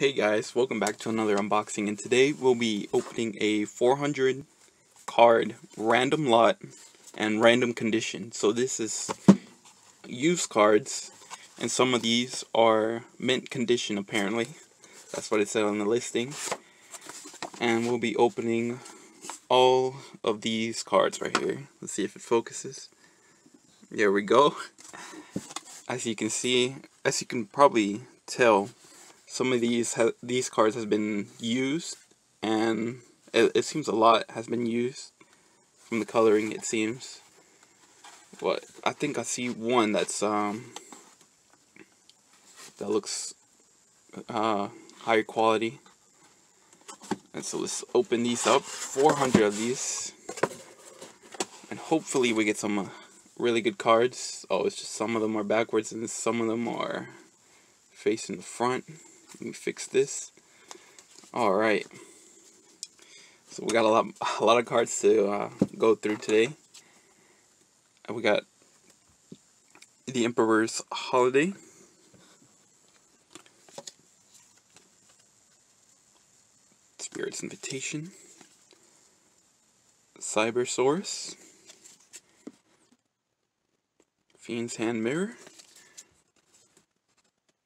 Hey guys, welcome back to another unboxing, and today we'll be opening a 400 card random lot and random condition. So this is used cards, and some of these are mint condition apparently. That's what it said on the listing. And we'll be opening all of these cards right here. Let's see if it focuses. There we go. As you can see, as you can probably tell, some of these cards has been used, and it seems a lot has been used from the coloring. It seems. But I think I see one that's that looks higher quality. And so let's open these up. 400 of these, and hopefully we get some really good cards. Oh, it's just some of them are backwards, and some of them are facing the front. Let me fix this. Alright. So we got a lot of cards to go through today. And we got The Emperor's Holiday, Spirit's Invitation, Cybersaurus, Fiend's Hand Mirror,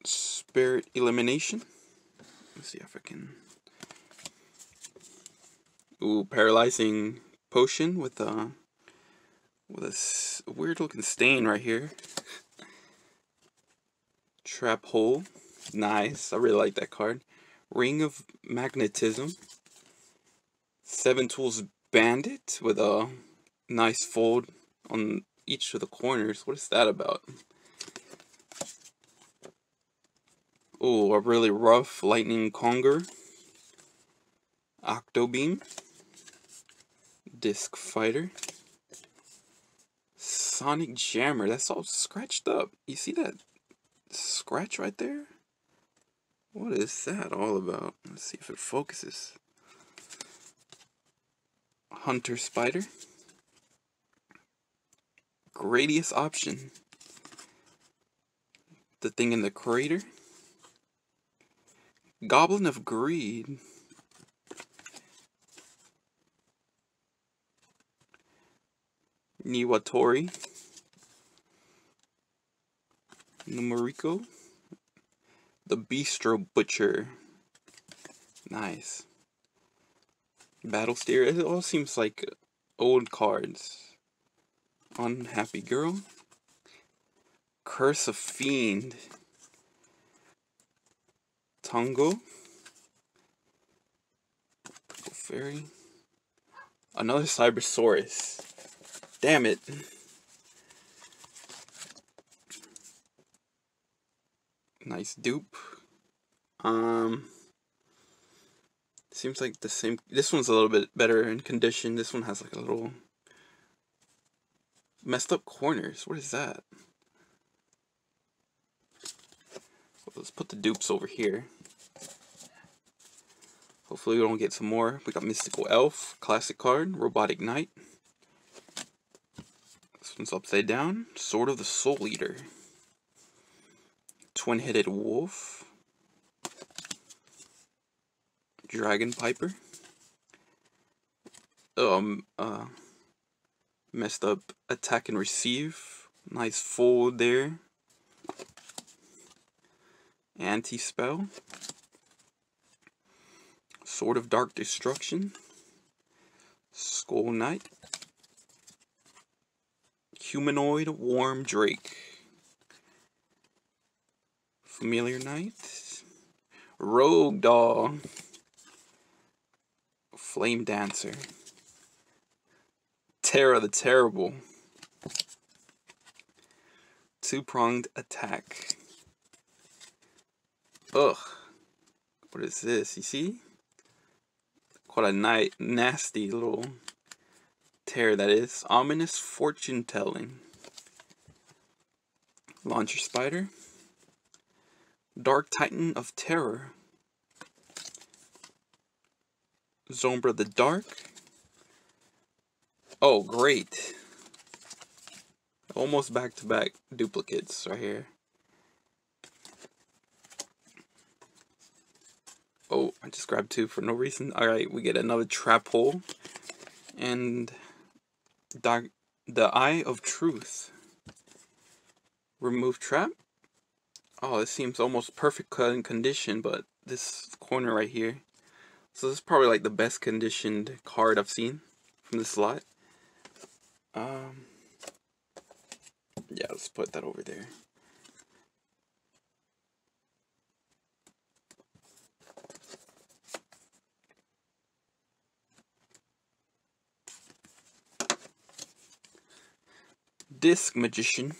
Spirit Elimination. Let's see if I can. Ooh, Paralyzing Potion with a weird looking stain right here. Trap Hole, nice. I really like that card. Ring of Magnetism. Seven Tools Bandit with a nice fold on each of the corners. What is that about? Oh, a really rough Lightning Conger, Octobeam, Disc Fighter, Sonic Jammer. That's all scratched up. You see that scratch right there? What is that all about? Let's see if it focuses. Hunter Spider, Gradius Option, The Thing in the Crater, Goblin of Greed, Niwatori, Numerico, The Bistro Butcher, nice. Battlesteer. It all seems like old cards. Unhappy Girl, Curse of Fiend, Tongo, Purple Fairy, another Cybersaurus. Damn it. Nice dupe. Seems like the same. This one's a little bit better in condition. This one has like a little messed up corners. What is that? Let's put the dupes over here. Hopefully we don't get some more. We got Mystical Elf, classic card, Robotic Knight. This one's upside down. Sword of the Soul Eater, Twin-Headed Wolf, Dragon Piper. Messed up Attack and Receive. Nice fold there. Anti-Spell, Sword of Dark Destruction, Skull Knight, Humanoid Worm Drake, Familiar Knight, Rogue Doll, Flame Dancer, Terra the Terrible, Two-Pronged Attack. Ugh, what is this? You see? Quite a nasty little tear that is. Ominous Fortune Telling, Launcher Spider, Dark Titan of Terror, Zombra the Dark. Oh, great. Almost back-to-back duplicates right here. just grabbed two for no reason. Alright, we get another trap hole. And the Eye of Truth. Remove trap. Oh, this seems almost perfect condition, but this corner right here. So this is probably like the best conditioned card I've seen from this slot. Yeah, let's put that over there. Disc Magician,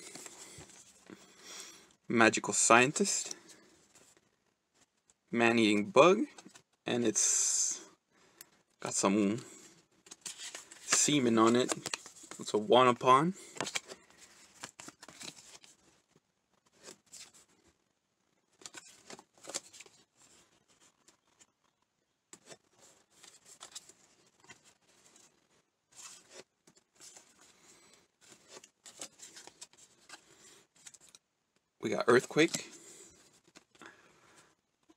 Magical Scientist, Man-Eating Bug, and it's got some semen on it. It's a Wanapon. We got Earthquake,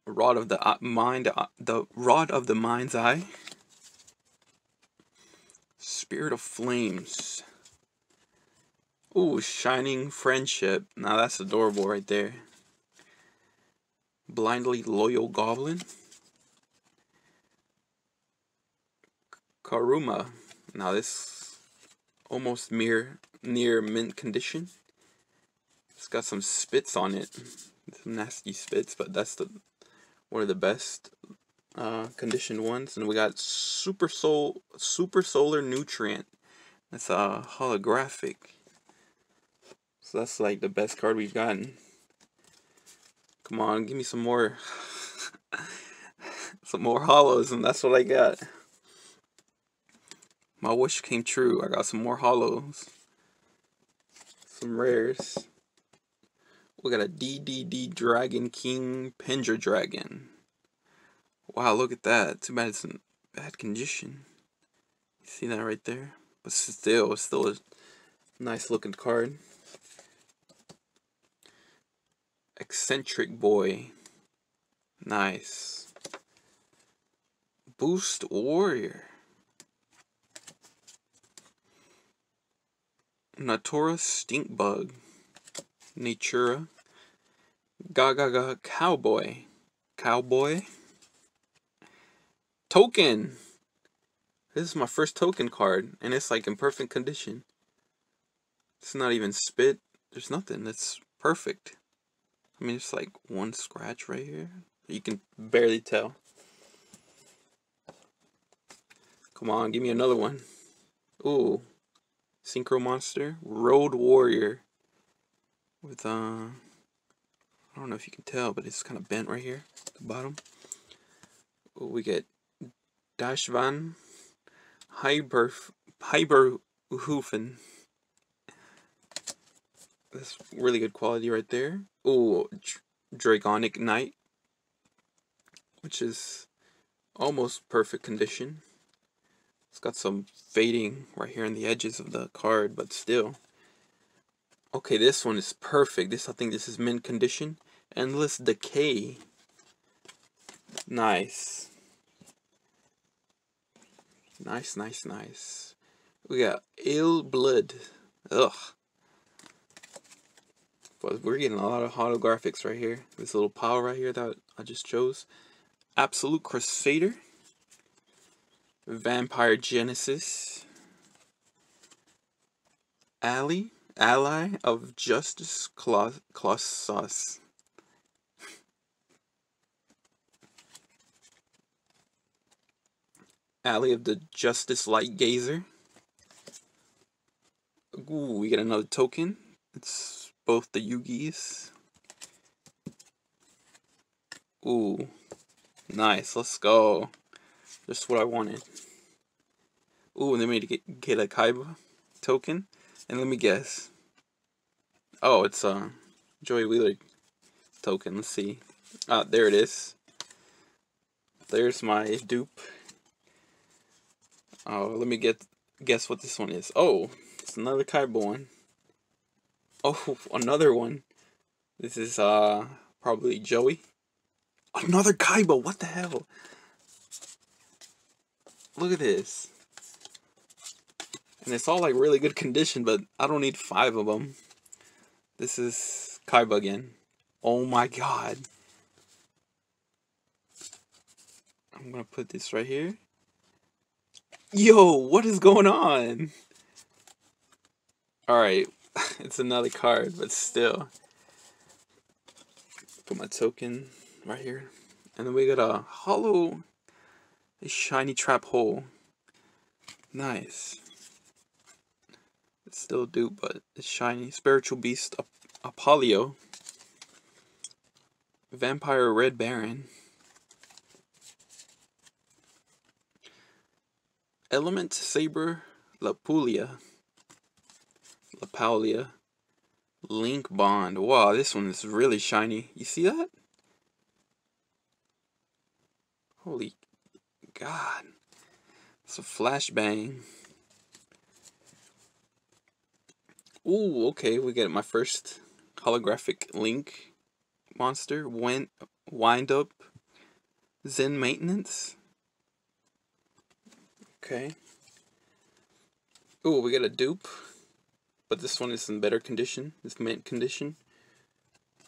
Rod of the Mind, the Rod of the Mind's Eye, Spirit of Flames. Ooh, Shining Friendship. Now that's adorable right there. Blindly Loyal Goblin, Karuma. Now this almost near mint condition. It's got some spits on it, some nasty spits, but that's the one of the best conditioned ones. And we got Super Solar Nutrient. That's holographic, so that's like the best card we've gotten. Come on, give me some more, some more holos, and that's what I got. My wish came true. I got some more holos, some rares. We got a DDD Dragon King Pinger Dragon. Wow, look at that. Too bad it's in bad condition. You see that right there? But still, it's still a nice looking card. Eccentric Boy. Nice. Boost Warrior. Natura Stink Bug. Natura, Gaga Cowboy, Token. This is my first token card, and it's like in perfect condition. It's not even spit. There's nothing. It's perfect. I mean, it's like one scratch right here. You can barely tell. Come on, give me another one. Ooh, Synchro Monster, Road Warrior. With, I don't know if you can tell, but it's kind of bent right here at the bottom. We get Dashvan Hyberhufen. That's really good quality right there. Oh, Dragonic Knight, which is almost perfect condition. It's got some fading right here on the edges of the card, but still. Okay, this one is perfect. This, I think this is mint condition. Endless Decay. Nice. Nice, nice, nice. We got Ill Blood. Ugh. But we're getting a lot of holographics right here. This little pile right here that I just chose. Absolute Crusader. Vampire Genesis. Ally of Justice Colossus. Ally of the Justice Light Gazer. Ooh, we get another token. It's both the Yugis. Ooh, nice. Let's go. Just what I wanted. Ooh, and they made me get a Kaiba token. And let me guess. Oh, it's a Joey Wheeler token. Let's see. Ah, there it is. There's my dupe. Oh, let me guess what this one is. Oh, it's another Kaiba one. Oh, another one. This is probably Joey. Another Kaiba. What the hell? Look at this. And it's all like really good condition, but I don't need 5 of them. This is Kaiba again. Oh my god. I'm gonna put this right here. Yo, what is going on? Alright, it's another card, but still. Put my token right here. And then we got a hollow, a shiny trap hole. Nice. It's still dupe, but it's shiny. Spiritual Beast, Apollo. Vampire Red Baron. Element Saber, Lapaulia, Link Bond. Wow, this one is really shiny. You see that? Holy god. It's a flashbang. Ooh, okay, we get my first holographic Link monster. Wind Up, Zen Maintenance. Okay. Ooh, we got a dupe. But this one is in better condition. It's mint condition.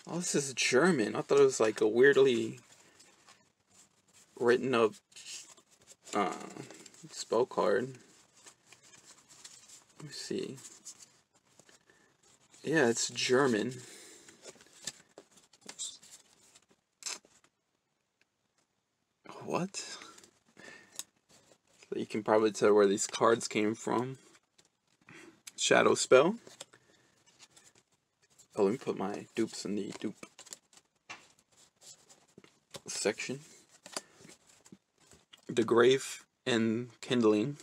Oh, this is German. I thought it was like a weirdly written up spell card. Let me see. Yeah, it's German. What? So you can probably tell where these cards came from. Shadow Spell. Oh, let me put my dupes in the dupe section. The Grave and Kindling.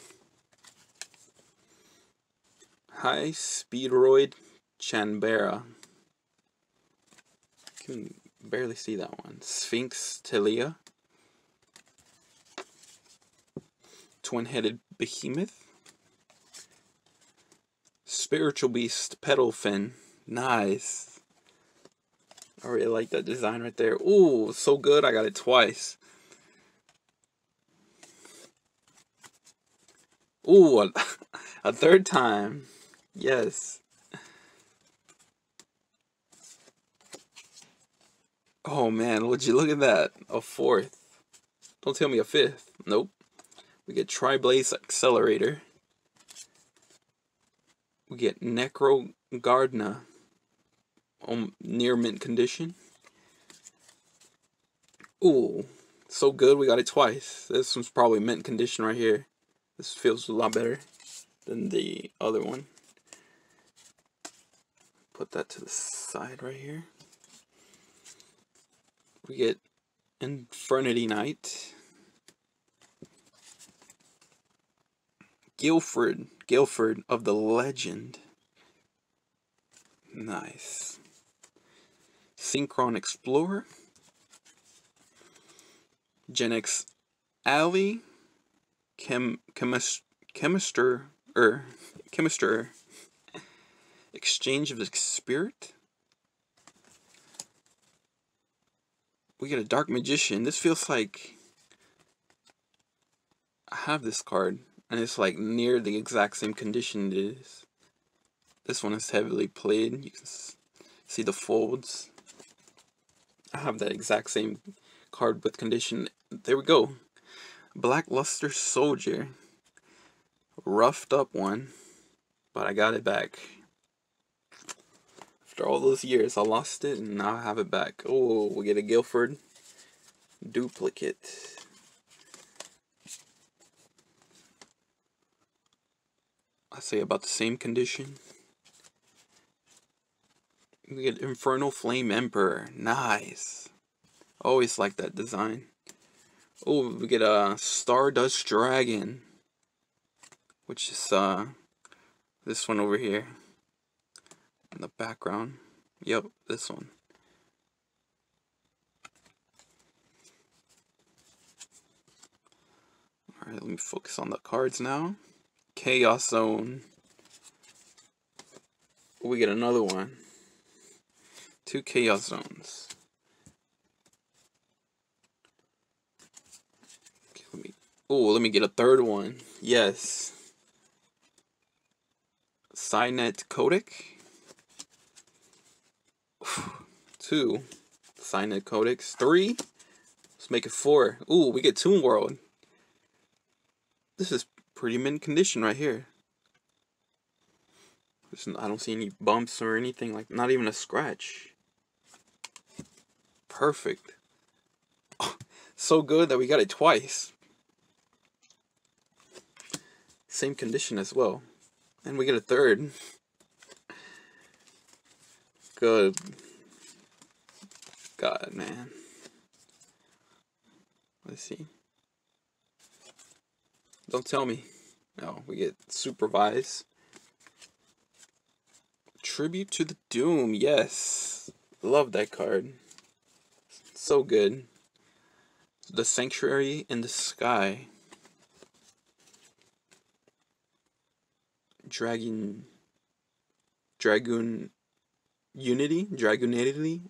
High Speedroid Chanbera. I can barely see that one. Sphinx Telia. Twin-headed Behemoth. Spiritual Beast Petalfin. Nice. I really like that design right there. Ooh, so good. I got it twice. Ooh, a third time. Yes. Oh man, would you look at that? A fourth. Don't tell me a fifth. Nope. We get Triblaze Accelerator. We get Necro Gardena on near mint condition. Ooh, so good. We got it twice. This one's probably mint condition right here. This feels a lot better than the other one. Put that to the side right here. We get Infernity Knight. Guilford of the Legend. Nice. Synchron Explorer. Gen-X Alley. Chemister. Exchange of the Spirit. We get a Dark Magician. This feels like I have this card. And it's like near the exact same condition it is. This one is heavily played. You can see the folds. I have that exact same card with condition. There we go. Blackluster Soldier. Roughed up one. But I got it back. After all those years I lost it and now I have it back. Oh, we get a Guilford duplicate. I say about the same condition. We get Infernal Flame Emperor. Nice. Always like that design. Oh, we get a Stardust Dragon. Which is this one over here. In the background. Yep, this one. Alright, let me focus on the cards now. Chaos Zone. We get another one. 2 Chaos Zones. Okay, let me Oh, let me get a third one. Yes. Cynet Kodak. 2. Cynet Kodaks. 3. Let's make it 4. Ooh, we get Toon World. This is pretty mint condition right here. I don't see any bumps or anything, like not even a scratch. Perfect. Oh, so good that we got it twice. Same condition as well. And we get a third. Good. God, man. Let's see. Don't tell me. No, we get Supervised. Tribute to the Doom. Yes. Love that card. So good. The Sanctuary in the Sky. Dragoon Unity? Dragoonity?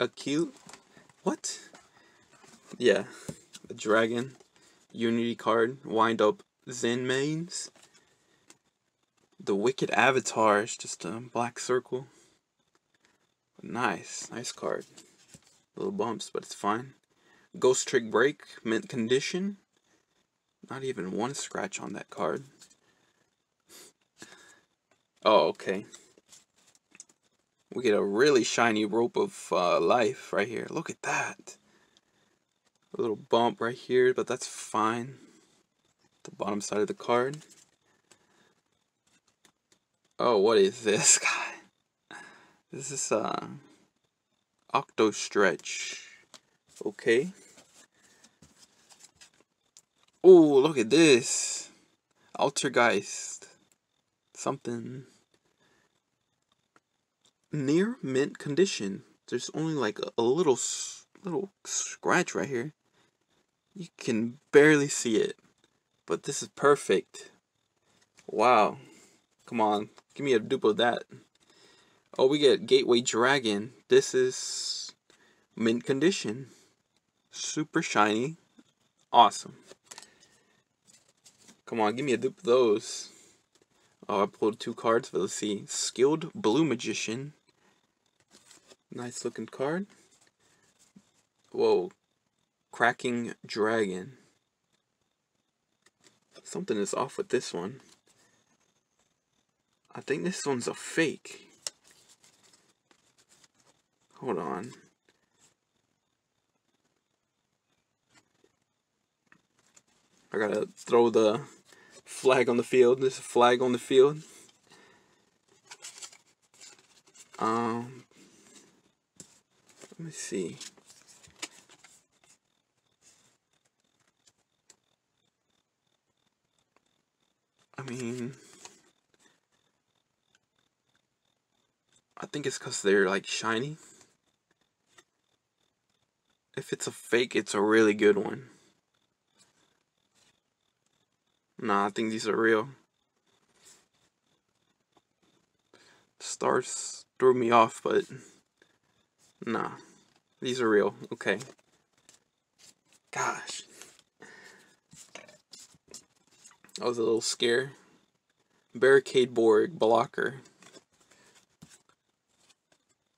Akil? What? Yeah. The Dragon Unity card. Wind up Zen Mains. The Wicked Avatar is just a black circle. Nice. Nice card. Little bumps, but it's fine. Ghost Trick Break, mint condition. Not even one scratch on that card. Oh, okay. We get a really shiny Rope of Life right here. Look at that. A little bump right here, but that's fine. The bottom side of the card. Oh, what is this guy? This is Octo Stretch. Okay. Oh, look at this. Altergeist. Something. Near mint condition. There's only like a little scratch right here. You can barely see it. But this is perfect. Wow. Come on, give me a dupe of that. Oh, we get Gateway Dragon. This is mint condition. Super shiny. Awesome. Come on, give me a dupe of those. Oh, I pulled 2 cards, but let's see. Skilled Blue Magician. Nice looking card. Whoa. Cracking Dragon. Something is off with this one. I think this one's a fake. Hold on. I gotta throw the flag on the field. There's a flag on the field. Let me see. I mean, I think it's because they're like shiny. If it's a fake, it's a really good one. Nah, I think these are real. Stars threw me off, but nah, these are real. Okay. Gosh. I was a little scared. Barricade Borg blocker.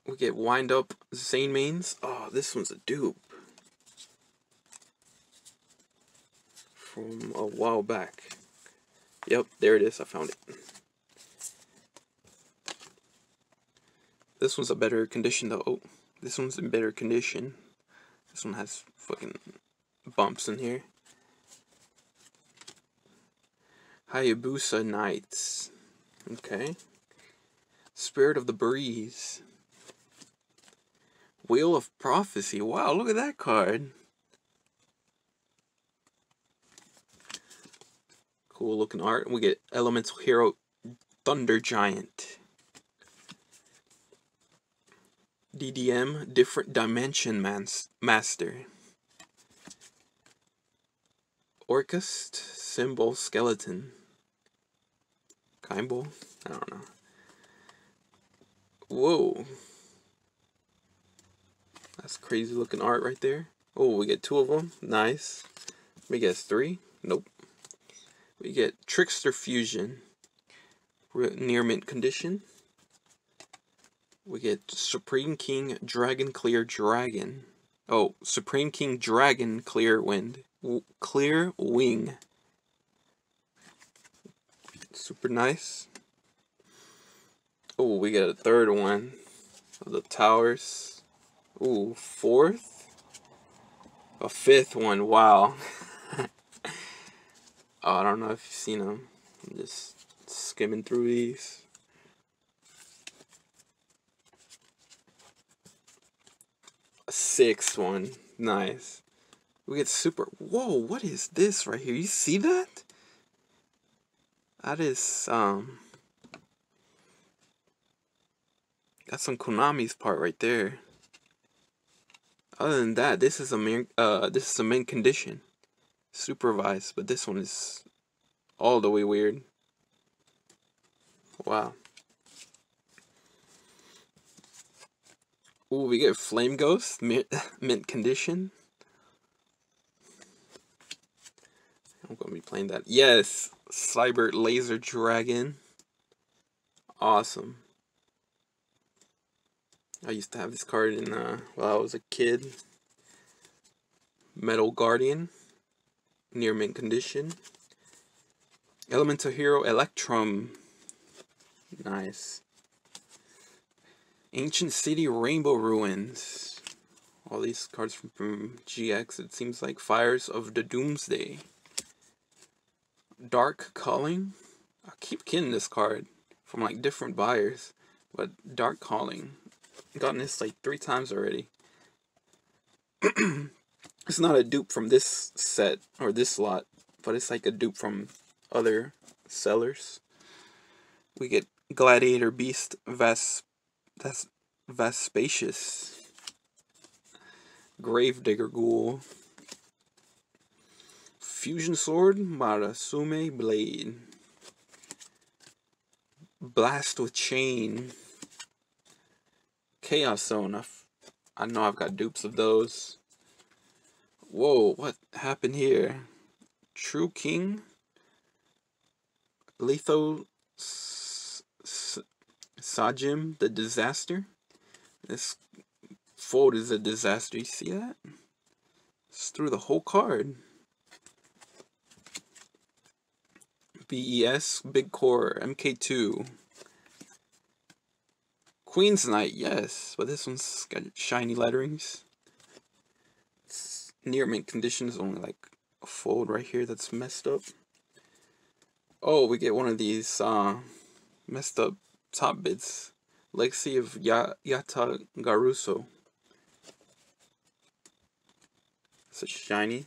We get Wind Up Zane Mains. Oh, this one's a dupe. From a while back. Yep, there it is. I found it. This one's a better condition though. Oh, this one's in better condition. This one has fucking bumps in here. Hayabusa Knights. Okay. Spirit of the Breeze. Wheel of Prophecy. Wow, look at that card. Cool looking art. We get Elemental Hero Thunder Giant. DDM Different Dimension Master. Orcust Symbol Skeleton. Kimble? I don't know. Whoa. That's crazy looking art right there. Oh, we get 2 of them. Nice. Let me guess, 3? Nope. We get Trickster Fusion, near mint condition. We get Supreme King Dragon Clear Dragon. Oh, Supreme King Dragon Clear Wind. Clear Wing. Super nice. Oh, we got a third one of the towers. Ooh, fourth? A fifth one, wow. Oh, I don't know if you've seen them. I'm just skimming through these. A sixth one, nice. We get super, whoa, what is this right here? You see that? That is, that's on Konami's part right there. Other than that, this is a mint condition, supervised, but this one is all the way weird. Wow. Ooh, we get Flame Ghost, mint condition. I'm gonna be playing that. Yes, Cybert Laser Dragon. Awesome. I used to have this card in while I was a kid. Metal Guardian, near mint condition. Elemental Hero Electrum, nice. Ancient City Rainbow Ruins. All these cards from GX. It seems like Fires of the Doomsday. Dark Calling. I keep getting this card from like different buyers, but Dark Calling. Gotten this like 3 times already. It's not a dupe from this set or this lot, but it's like a dupe from other sellers. We get Gladiator Beast Vaspacious, Gravedigger Ghoul, Fusion Sword Marasume Blade, Blast with Chain, Chaos Zone. I know I've got dupes of those. Whoa, what happened here? True King, Letho Sajim, the Disaster. This fold is a disaster. You see that? It's through the whole card. BES, Big Core, MK2. Queen's Knight, yes, but this one's got shiny letterings. It's near mint condition. Is only like a fold right here that's messed up. Oh, we get one of these messed up top bits. Legacy of Yatagaruso. It's a shiny.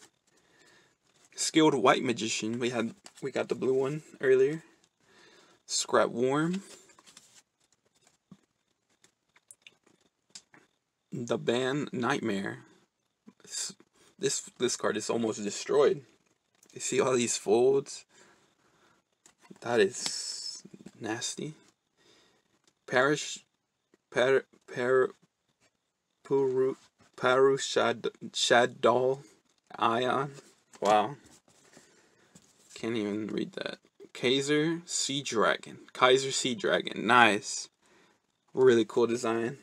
Skilled White Magician. We got the blue one earlier. Scrap Worm. The Ban Nightmare. This card is almost destroyed. You see all these folds? That is nasty. Parushadal Ion. Wow. Can't even read that. Kaiser Sea Dragon. Nice. Really cool design.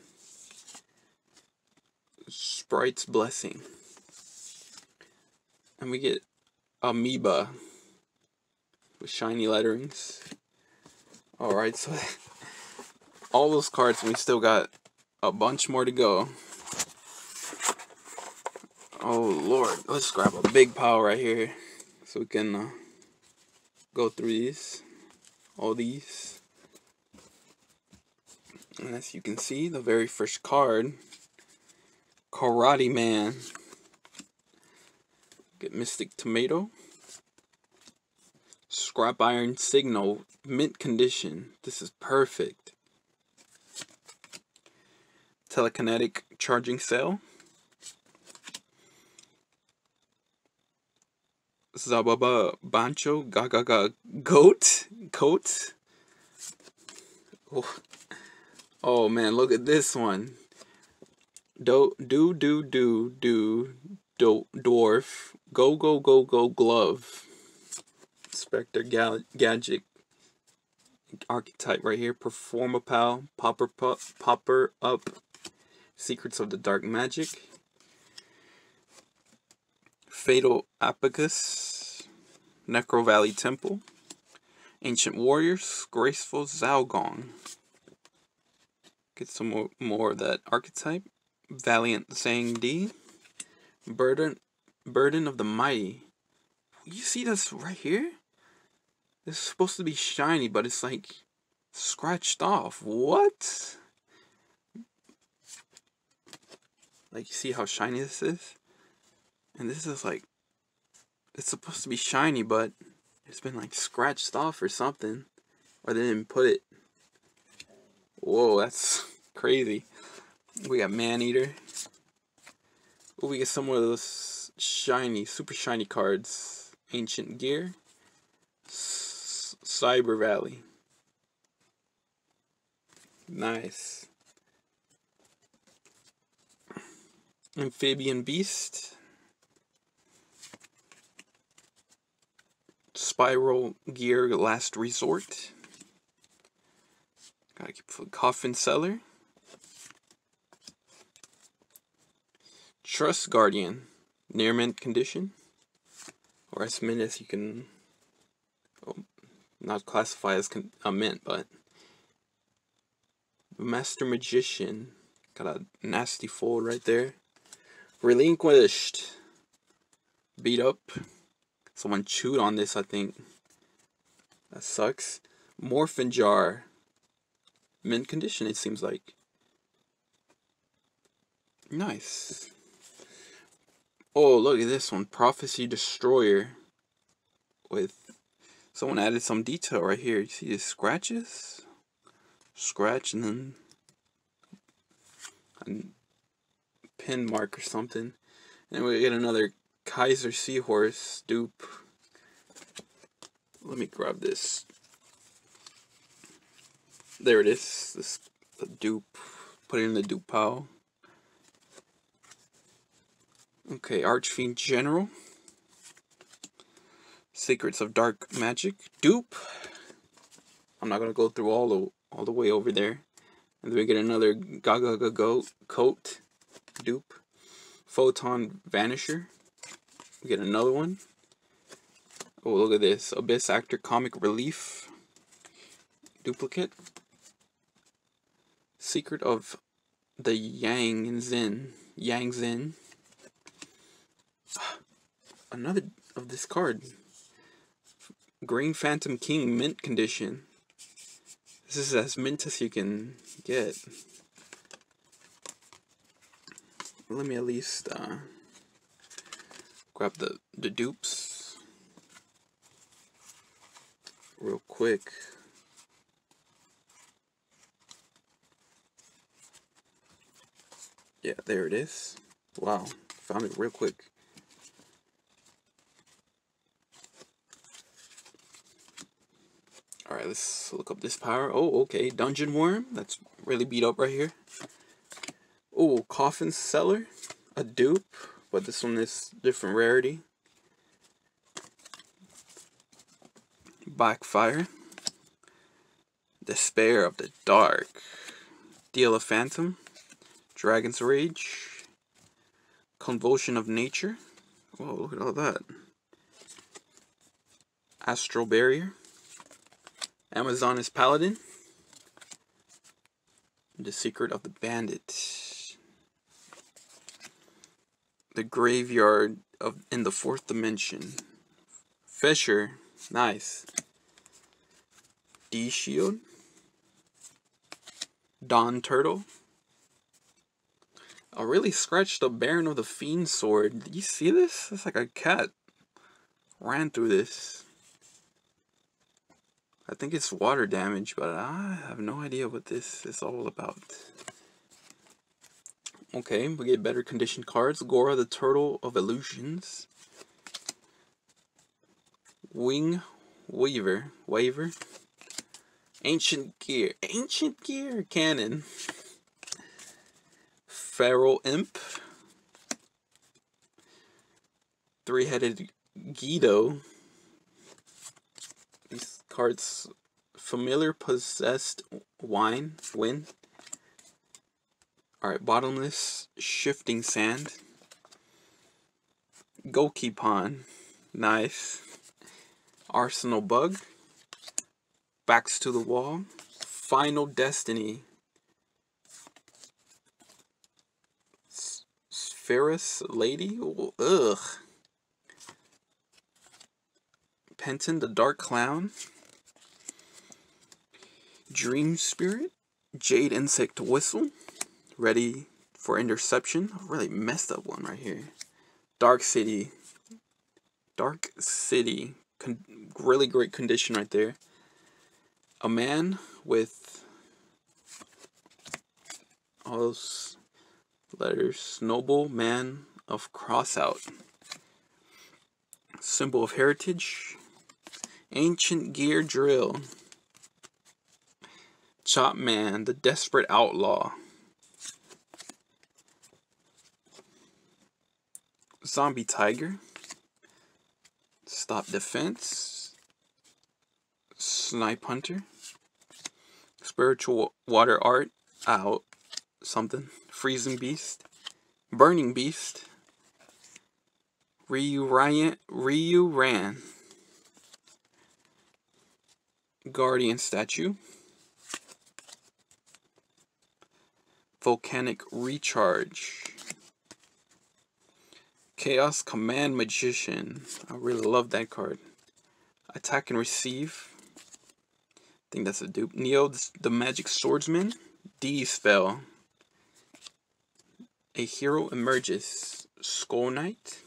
Sprite's Blessing, and we get Amoeba with shiny letterings. Alright, so all those cards, we still got a bunch more to go. Oh lord, let's grab a big pile right here so we can go through these, all these. And as you can see, the very first card, Karate Man. Get Mystic Tomato. Scrap Iron Signal, mint condition. This is perfect. Telekinetic Charging Cell. Zababa Bancho Gagaga Goat. Coat. Oh man, look at this one. Dwarf Go, go, go, go, glove. Inspector Gadget archetype right here. Perform a pal. Popper up. Secrets of the Dark Magic. Fatal Apicus. Necro Valley Temple. Ancient Warriors. Graceful Zhaogong. Get some more of that archetype. Valiant Zhangdi. Burden of the Mighty. You see this right here? This is supposed to be shiny, but it's like scratched off. What? Like, you see how shiny this is? And this is like, it's supposed to be shiny, but it's been like scratched off or something. Or they didn't put it. Whoa, that's crazy. We got Maneater. Ooh, we get some more of those shiny, super shiny cards. Ancient Gear. Cyber Valley. Nice. Amphibian Beast. Spiral Gear Last Resort. Gotta keep the Coffin Cellar. Trust Guardian, near mint condition, or as mint as you can, well, not classify as a mint, but Master Magician, got a nasty fold right there. Relinquished, beat up, someone chewed on this, I think, that sucks. Morphin Jar, mint condition it seems like, nice. Oh, look at this one. Prophecy Destroyer. With someone added some detail right here. You see the scratches? Scratch and then a pin mark or something. And we get another Kaiser Seahorse dupe. Let me grab this. There it is. This the dupe. Put it in the dupe pile. Okay, Archfiend General. Secrets of Dark Magic. Dupe. I'm not going to go through all the way over there. And then we get another Gaga Coat. Dupe. Photon Vanisher. We get another one. Oh, look at this. Abyss Actor Comic Relief. Duplicate. Secret of the Yang and Zen. Yang Zen. Another of this card. Green Phantom King, mint condition. This is as mint as you can get. Let me at least grab the dupes real quick. Yeah, there it is. Wow, found it real quick. Alright, let's look up this power. Oh, okay. Dungeon Worm. That's really beat up right here. Oh, Coffin Cellar. A dupe. But this one is different rarity. Backfire. Despair of the Dark. Deal of Phantom. Dragon's Rage. Convulsion of Nature. Whoa, look at all that. Astral Barrier. Amazon is Paladin. The Secret of the Bandit. The Graveyard of in the Fourth Dimension. Fisher. Nice. D-Shield. Don Turtle. I really scratched the Baron of the Fiend Sword. Did you see this? It's like a cat ran through this. I think it's water damage, but I have no idea what this is all about. Okay, we get better conditioned cards. Gora the Turtle of Illusions. Wing Weaver. Waver. Ancient Gear. Ancient Gear Cannon. Feral Imp. three-headed Geedo. These cards, familiar, possessed, win. Alright, bottomless, shifting sand. Gokipon, nice. Arsenal bug. Backs to the wall. Final destiny. Ferris lady. Oh, ugh. Penton the dark clown. Dream spirit. Jade insect whistle. Ready for interception. I really messed up one right here. Dark City. Dark City. Really great condition right there. A man with all those letters. Noble man of crossout. Symbol of heritage. Ancient gear drill. Chop man. The desperate outlaw. Zombie tiger, stop defense, snipe hunter, spiritual water art, out, something, freezing beast, burning beast, Ryu Ran, guardian statue, volcanic recharge. Chaos Command Magician. I really love that card. Attack and receive. I think that's a dupe. Neo the Magic Swordsman. D-Spell. A hero emerges. Skull Knight.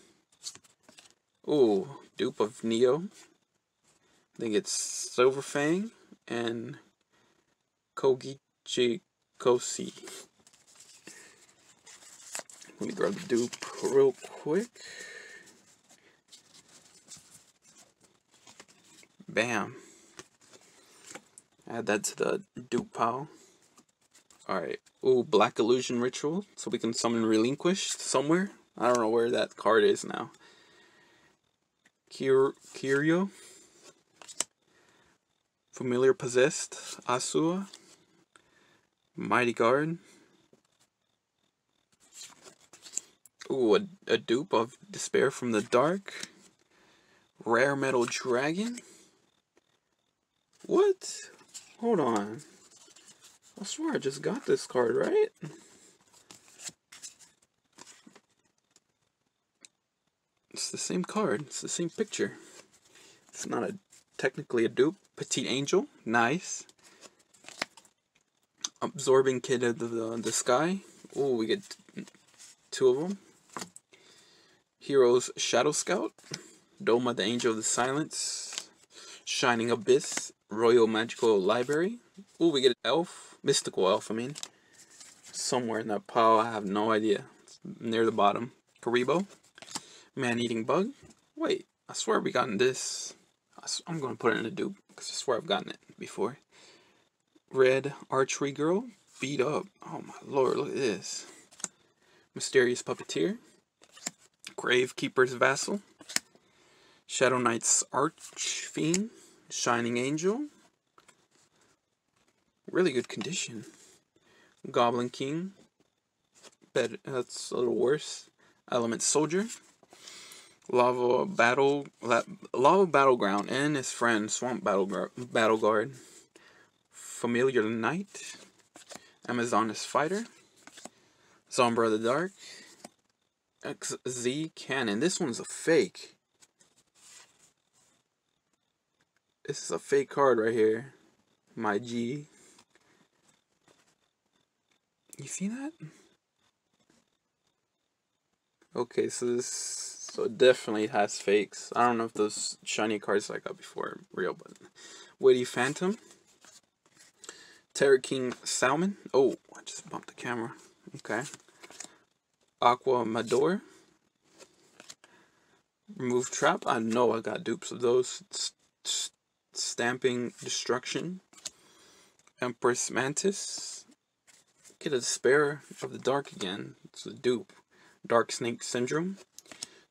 Ooh, dupe of Neo. I think it's Silver Fang and Kogichi Kosi. Let me grab the dupe real quick. Bam. Add that to the dupe pile. Alright. Ooh, Black Illusion Ritual. So we can summon Relinquished somewhere. I don't know where that card is now. Kirio. Familiar Possessed. Asua. Mighty Guard. Ooh, a dupe of Despair from the Dark. Rare Metal Dragon. What? Hold on. I swear I just got this card, right? It's the same card. It's the same picture. It's not technically a dupe. Petite Angel. Nice. Absorbing Kid of the Sky. Ooh, we get two of them. Heroes Shadow Scout, Doma the Angel of the Silence, Shining Abyss, Royal Magical Library. Ooh, we get an elf, mystical elf, I mean. Somewhere in that pile, I have no idea. It's near the bottom. Karibo, Man-Eating Bug. Wait, I swear we've gotten this. I'm going to put it in a dupe, because I swear I've gotten it before. Red Archery Girl, Beat Up. Oh my lord, look at this. Mysterious Puppeteer. Gravekeeper's Vassal, Shadow Knight's Archfiend, Shining Angel, really good condition, Goblin King, but that's a little worse, Element Soldier, Lava Battleground, and his friend, Swamp Battleguard, Familiar Knight, Amazonas Fighter, Sombra the Dark, XZ Cannon. This one's a fake. This is a fake card right here. My G. You see that? Okay, so this it definitely has fakes. I don't know if those shiny cards I got before are real, but Witty Phantom. Terror King Salmon. Oh, I just bumped the camera. Okay. Aqua Mador. Remove Trap. I know I got dupes of those. Stamping Destruction. Empress Mantis. Get a Despair of the Dark again. It's a dupe. Dark Snake Syndrome.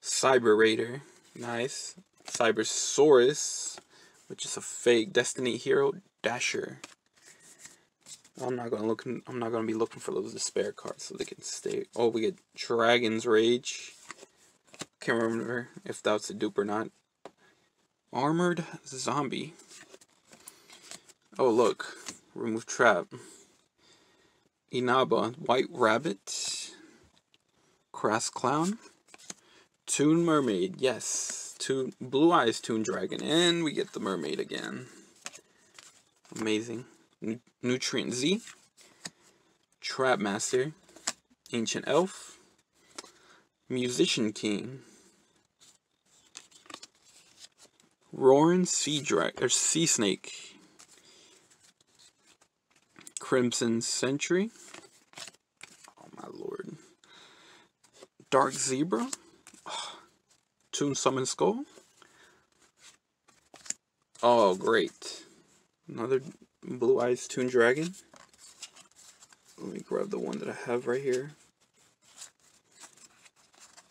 Cyber Raider, nice. Cybersaurus, which is a fake. Destiny Hero, Dasher. I'm not gonna be looking for those despair cards, so they can stay. Oh, we get Dragon's Rage. Can't remember if that's a dupe or not. Armored Zombie. Oh look, remove trap. Inaba, White Rabbit. Crass Clown. Toon Mermaid, yes. Toon Blue Eyes Toon Dragon, and we get the mermaid again. Amazing. Nutrient Z, Trap Master, Ancient Elf, Musician King, Roaring Sea Snake, Crimson Sentry, oh my lord, Dark Zebra, oh, Toon Summon Skull, oh great, another Blue Eyes Toon Dragon. Let me grab the one that I have right here.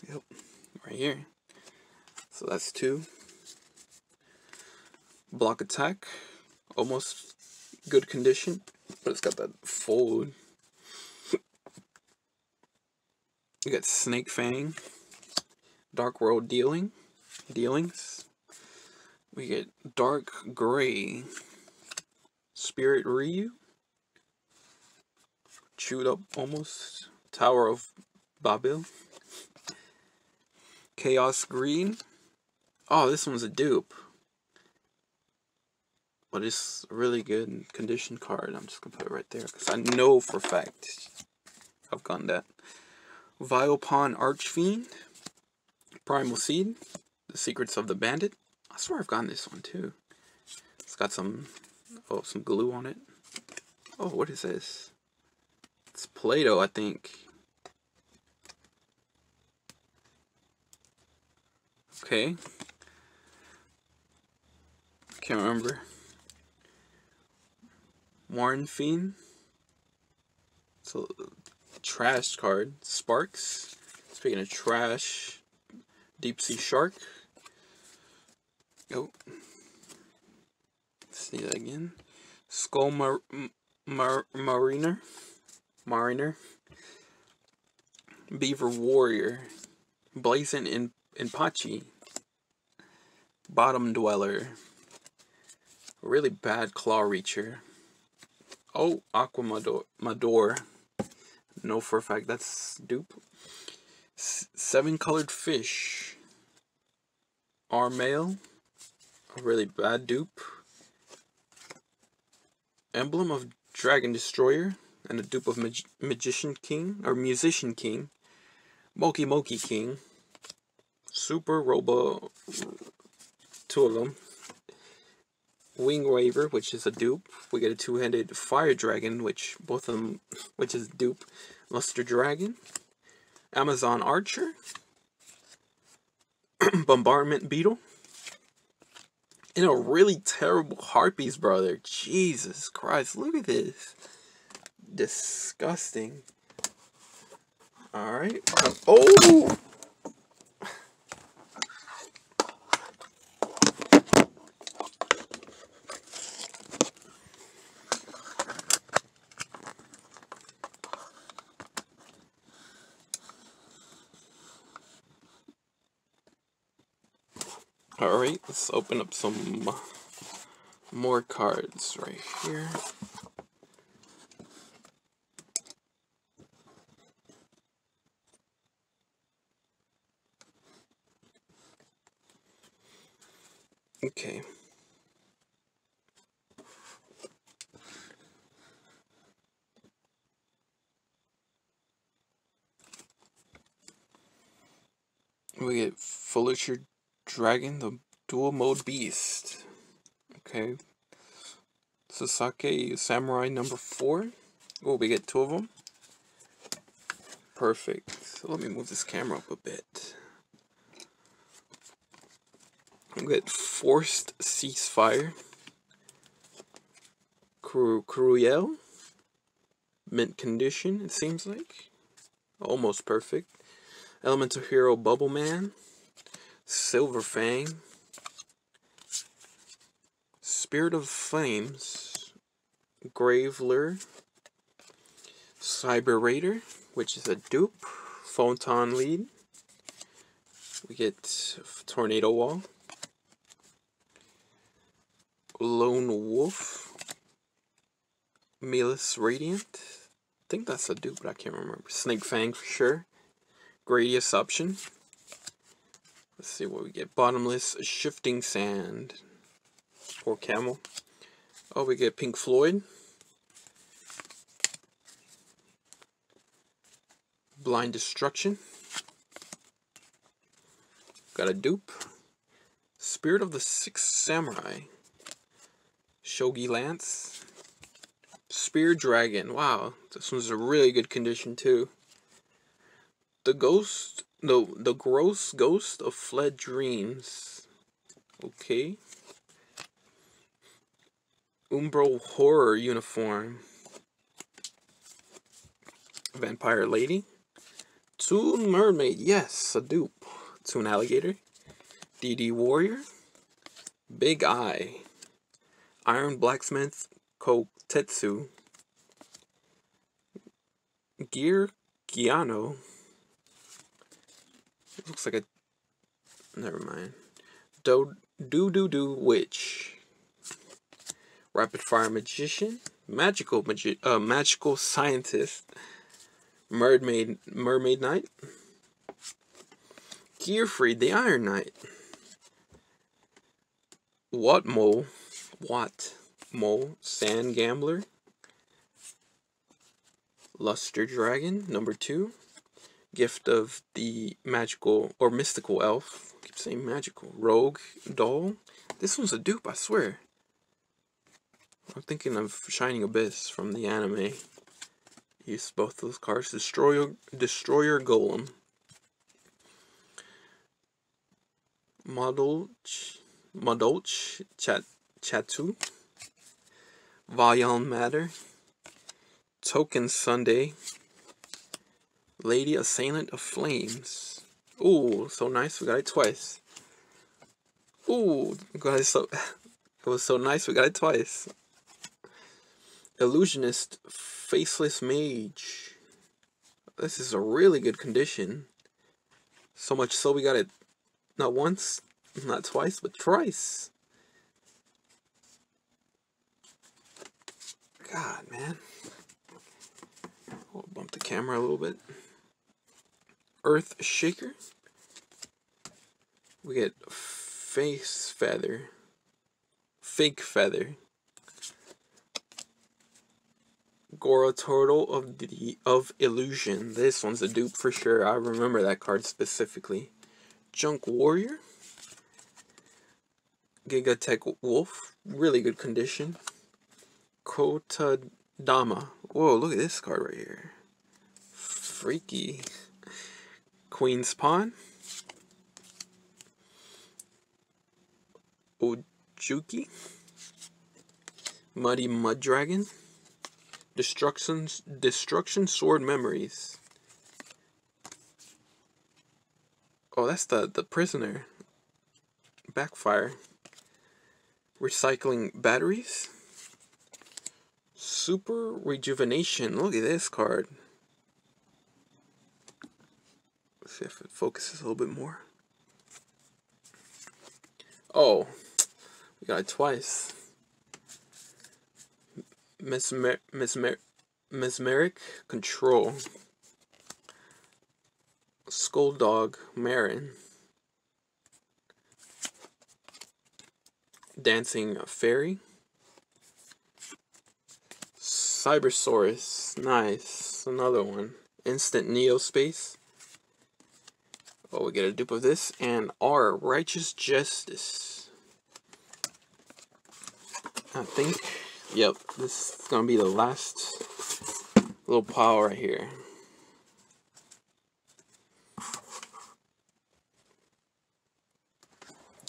Yep, right here. So that's two. Block Attack. Almost good condition, but it's got that fold. You got Snake Fang. Dark World Dealings. We get Dark Gray. Spirit Ryu, chewed up almost, Tower of Babel, Chaos Green, oh this one's a dupe, but it's a really good condition card. I'm just going to put it right there, because I know for a fact I've gotten that. Vilepon Archfiend, Primal Seed, The Secrets of the Bandit, I swear I've gotten this one too. It's got some... oh, some glue on it. Oh, what is this? It's Play-Doh, I think. Okay. Can't remember. Warren Fiend. It's a trash card. Sparks. Speaking of trash. Deep Sea Shark. Oh. See that again. Skull Mariner. Beaver Warrior. Blazing in Pachi. Bottom Dweller. Really bad Claw Reacher. Oh, Aquamador. No, for a fact that's dupe. Seven Colored Fish. Armail. A really bad dupe. Emblem of Dragon Destroyer, and a dupe of Magician King, or Musician King, Moki King, Super Robo, two of them, Wing Waver, which is a dupe. We get a two-handed Fire Dragon, which both of them, which is dupe, Luster Dragon, Amazon Archer, Bombardment Beetle, in a really terrible Harpies brother. Jesus Christ, look at this. Disgusting. Alright. Oh! Alright, let's open up some more cards right here. Okay. We get Fullersher Dragon, the dual mode beast. Okay. Sasaki Samurai number 4. Oh, we get two of them. Perfect. So let me move this camera up a bit. We get Forced Ceasefire. Cruel. Mint condition, it seems like. Almost perfect. Elemental Hero Bubble Man. Silver Fang, Spirit of Flames, Gravelure, Cyber Raider, which is a dupe, Photon Lead, we get Tornado Wall, Lone Wolf, Melis Radiant, I think that's a dupe, but I can't remember, Snake Fang for sure, Gradius Option. Let's see what we get. Bottomless Shifting Sand. Poor camel. Oh, we get Pink Floyd. Blind Destruction. Got a dupe. Spirit of the Six Samurai. Shogi Lance. Spear Dragon. Wow, this one's in really good condition too. The Gross Ghost of Fled Dreams. Okay. Umbro Horror Uniform. Vampire Lady. Toon Mermaid. Yes, a dupe. Toon Alligator. DD Warrior. Big Eye. Iron Blacksmith Kotetsu. Gear Giano. It looks like a... Never mind. Do Witch. Rapid Fire Magician. Magical Scientist. Mermaid Knight. Gearfried the Iron Knight. What Mole. Sand Gambler. Luster Dragon, number 2. Gift of the Magical or Mystical Elf. I keep saying magical. Rogue Doll. This one's a dupe, I swear. I'm thinking of Shining Abyss from the anime. Use both those cards. Destroyer Golem. Modulch Chatu. Valiant Matter. Token Sunday. Lady Assailant of Flames. Ooh, so nice. We got it twice. Ooh, guys, it was so nice. We got it twice. Illusionist Faceless Mage. This is a really good condition. So much so we got it not once, not twice, but thrice. God, man. I'll bump the camera a little bit. Earth Shaker. We get Fake Feather. Goro Toro of Illusion. This one's a dupe for sure. I remember that card specifically. Junk Warrior. Gigatech Wolf. Really good condition. Kotadama. Whoa, look at this card right here. Freaky. Queen's Pawn. Ojuki. Muddy Mud Dragon. Destruction Sword Memories. Oh, that's the prisoner. Backfire. Recycling Batteries. Super Rejuvenation. Look at this card. Let's see if it focuses a little bit more. Oh, we got it twice. Mesmeric Control. Skulldog Marin. Dancing Fairy. Cybersaurus. Nice. Another one. Instant Neospace. Oh, we get a dupe of this. And our Righteous Justice. I think, yep, this is going to be the last little pile right here.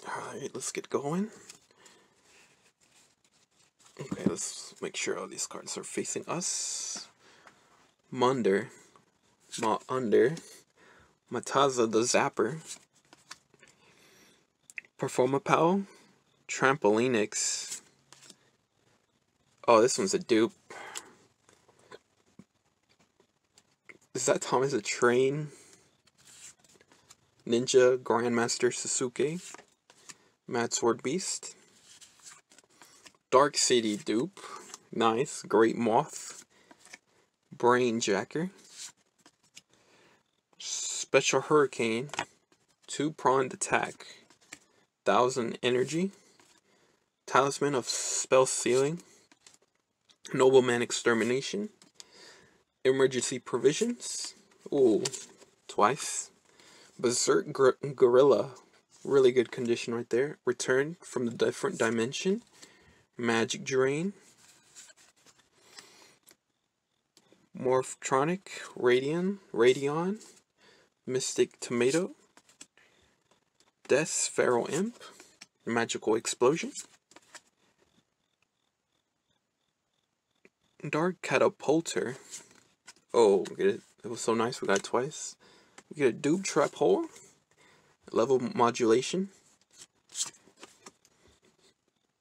Alright, let's get going. Okay, let's make sure all these cards are facing us. Maunder. Mataza the Zapper. Performapal, Trampolinix. Oh, this one's a dupe. Is that Thomas the Train? Ninja Grandmaster Sasuke, Mad Sword Beast, Dark City dupe, nice. Great Moth, Brain Jacker, Special Hurricane, Two-Pronged Attack, 1000 Energy, Talisman of Spell Sealing, Nobleman Extermination, Emergency Provisions, ooh, twice, Berserk Gorilla, really good condition right there, Return from the Different Dimension, Magic Drain, Morphtronic, Radeon, Mystic Tomato, Death's Feral Imp, Magical Explosion, Dark Catapulter. Oh, it was so nice, we got it twice. We get a dupe, Trap Hole, Level Modulation,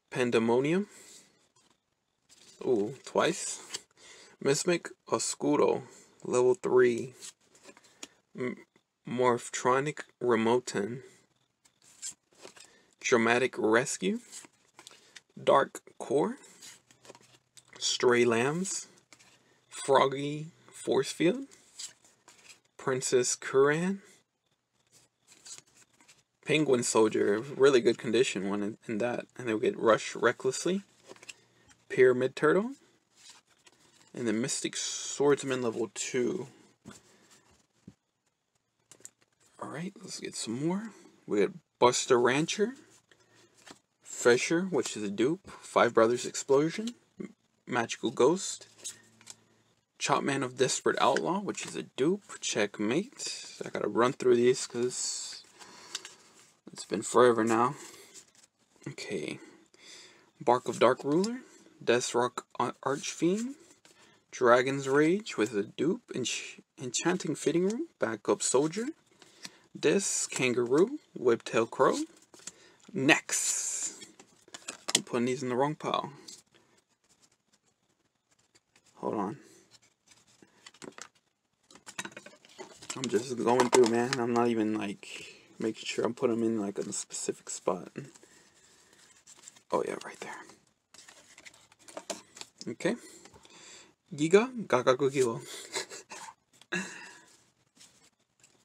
Pandemonium, ooh, twice, Mismic Oscuro, Level 3, Morphtronic Remoten, Dramatic Rescue, Dark Core, Stray Lambs, Froggy Force Field, Princess Kuran, Penguin Soldier, really good condition one in that, and they'll get Rush Recklessly, Pyramid Turtle, and the Mystic Swordsman level 2. Alright, let's get some more. We got Buster Rancher, Fisher, which is a dupe, Five Brothers Explosion, Magical Ghost, Chopman of Desperate Outlaw, which is a dupe, Checkmate. I gotta run through these because it's been forever now. Okay. Bark of Dark Ruler, Deathrock Archfiend, Dragon's Rage with a dupe, Enchanting Fitting Room, Backup Soldier, This Kangaroo, Webtail Crow, Nex. I'm putting these in the wrong pile. Hold on. I'm just going through, man. I'm not even, like, making sure I'm putting them in, like, a specific spot. Oh, yeah, right there. Okay. Giga Gakakugilo.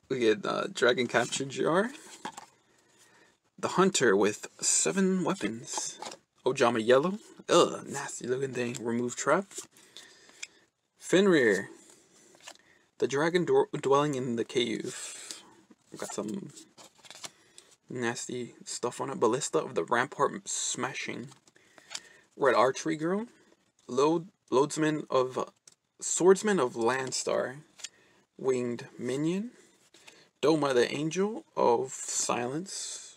We get Dragon Capture Jar. The Hunter with 7 weapons. Ojama Yellow. Ugh, nasty looking thing. Remove Trap. Fenrir. The Dragon Dwelling in the Cave. We've got some nasty stuff on it. Ballista of the Rampart Smashing. Red Archery Girl. Swordsman of Landstar. Winged Minion. Doma the Angel of Silence,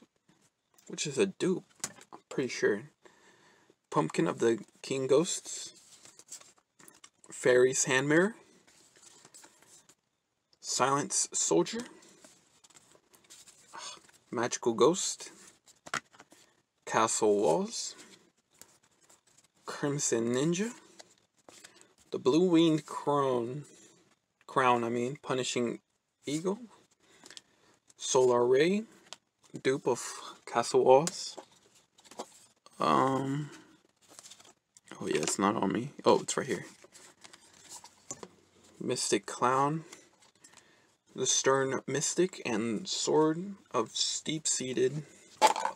which is a dupe, I'm pretty sure. Pumpkin of the King Ghosts. Fairy's Hand Mirror. Silence Soldier, Magical Ghost, Castle Walls, Crimson Ninja, the Blue Winged Crown, Punishing Eagle, Solar Ray, dupe of Castle Walls. Oh yeah, it's not on me. Oh, it's right here. Mystic Clown. The Stern Mystic and Sword of Deep-Seated. Oh,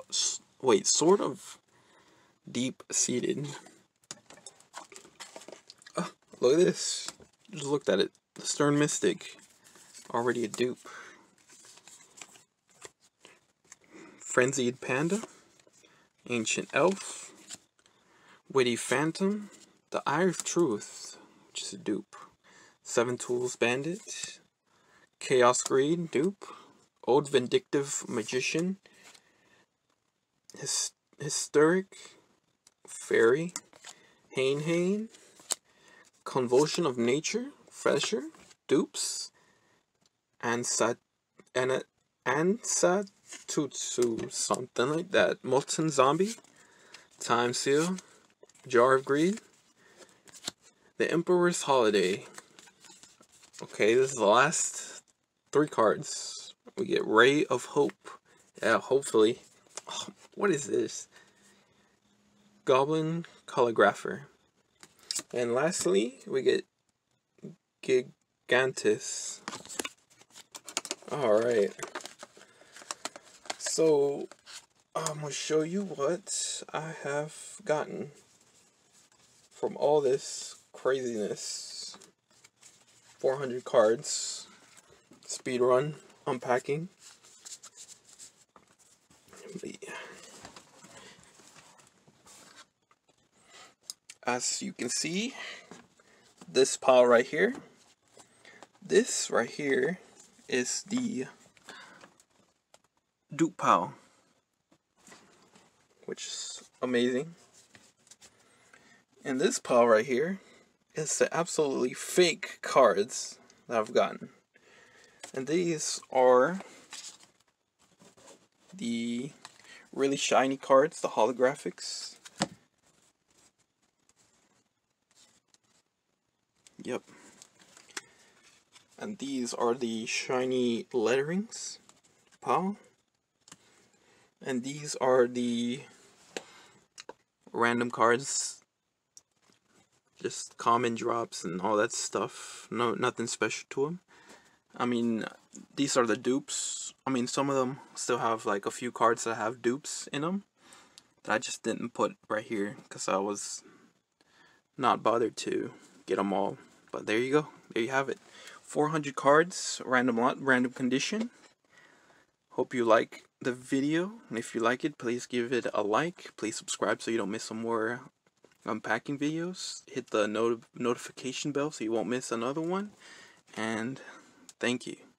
look at this. Just looked at it. The Stern Mystic. Already a dupe. Frenzied Panda. Ancient Elf. Witty Phantom. The Eye of Truth, which is a dupe. Seven Tools Bandit. Chaos Greed, dupe. Old Vindictive Magician. Hysteric Fairy. Hane. Convulsion of Nature. Fresher. Dupes. And Ansat Tutsu, something like that. Molten Zombie, Time Seal, Jar of Greed, The Emperor's Holiday. Okay, this is the last three cards. We get Ray of Hope. Yeah, hopefully. Oh, what is this? Goblin Calligrapher. And lastly, we get Gigantis. Alright. So, I'm going to show you what I have gotten from all this craziness. 400 cards. Speedrun. Unpacking. As you can see, this pile right here, this right here is the dupe pile, which is amazing. And this pile right here is the absolutely fake cards that I've gotten. And these are the really shiny cards, the holographics. Yep. And these are the shiny letterings pile. And these are the random cards. Just common drops and all that stuff. No, nothing special to them. I mean, these are the dupes. I mean, some of them still have like a few cards that have dupes in them that I just didn't put right here because I was not bothered to get them all. But there you go. There you have it. 400 cards, random lot, random condition. Hope you like the video. And if you like it, please give it a like. Please subscribe so you don't miss some more unpacking videos. Hit the notification bell so you won't miss another one. And thank you.